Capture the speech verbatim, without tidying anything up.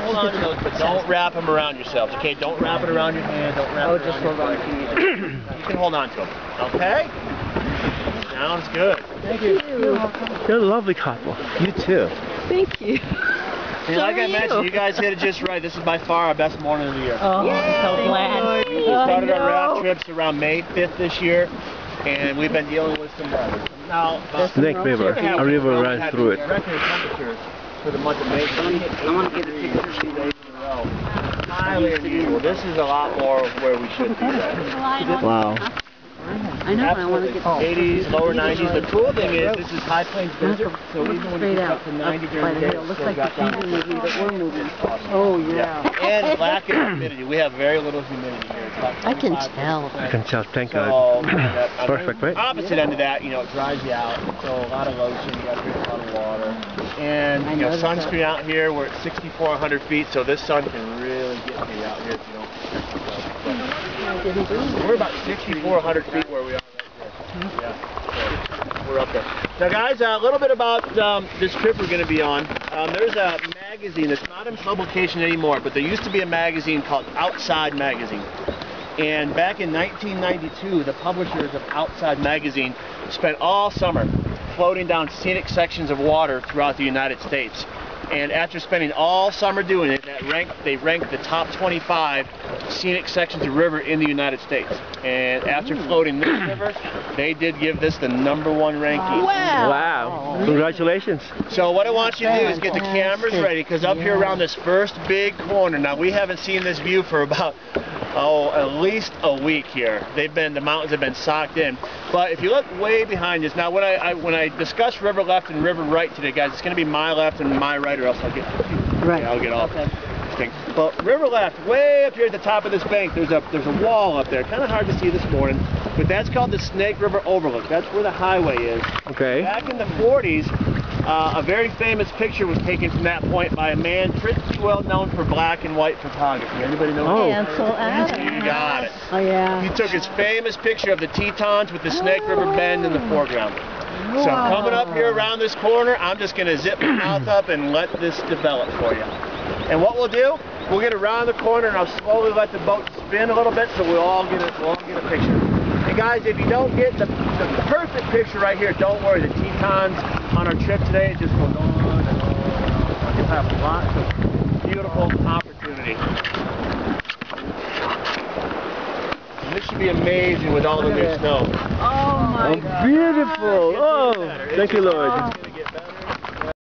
hold on to those, but don't wrap them around yourselves, okay? Don't wrap it around your hand, don't wrap oh, it around just hold on to you. You can hold on to them, okay? Sounds good. Thank you. You're a lovely couple. You too. Thank you. And so like I mentioned, you guys hit it just right. This is by far our best morning of the year. Oh, yeah, I'm so glad. We started our raft trips around May fifth this year, and we've been dealing with some weather. Now, Snake River, a river runs through it. Record temperatures for the month of May. I want to get a picture two days in a row. Highly unusual. This is a lot more of where we should be. Right? Wow. I know, I want to get eighties, lower nineties. The cool thing is, this is high plains desert, so even when you get up to ninety during the day, it looks like the T V movie that we're moving. Oh, yeah. And lack of humidity. We have very little humidity here. I can tell. I can tell, thank God. Perfect, right? Opposite end of that, you know, it dries you out. So a lot of lotion, you got to drink a lot of water. And, you know, sunscreen out here, we're at sixty-four hundred feet, so this sun can really get me out here if you don't protect yourself. We're about sixty-four hundred feet where we are right here. Yeah, so we're up there. Now guys, a little bit about um, this trip we're going to be on. Um, there's a magazine that's not in publication anymore, but there used to be a magazine called Outside Magazine. And back in nineteen ninety-two, the publishers of Outside Magazine spent all summer floating down scenic sections of water throughout the United States. And after spending all summer doing it, that ranked, they ranked the top twenty-five scenic sections of river in the United States. And after floating this river, they did give this the number one ranking. Wow. Wow. Wow. Congratulations. So what I want you to do is get the cameras ready, because up here around this first big corner, now we haven't seen this view for about, oh, at least a week here. They've been, the mountains have been socked in. But if you look way behind us, now when I, I when I discuss river left and river right today, guys, it's going to be my left and my right, or else I'll get right. Yeah, I'll get off. Okay. But river left, way up here at the top of this bank, there's a there's a wall up there. Kind of hard to see this morning, but that's called the Snake River Overlook. That's where the highway is. Okay. Back in the forties, uh, a very famous picture was taken from that point by a man pretty well known for black and white photography. Anybody know? Oh, Ansel Adams. You got it. Oh yeah. He took his famous picture of the Tetons with the Snake River Bend in the foreground. So coming up here around this corner, I'm just going to zip my mouth up and let this develop for you. And what we'll do, we'll get around the corner and I'll slowly let the boat spin a little bit so we'll all get a, we'll all get a picture. And guys, if you don't get the, the perfect picture right here, don't worry. The Tetons on our trip today just goes on and on and on. You'll have lots of beautiful opportunity. This should be amazing with all the new snow. Oh my God. Beautiful. Oh, thank you, Lord.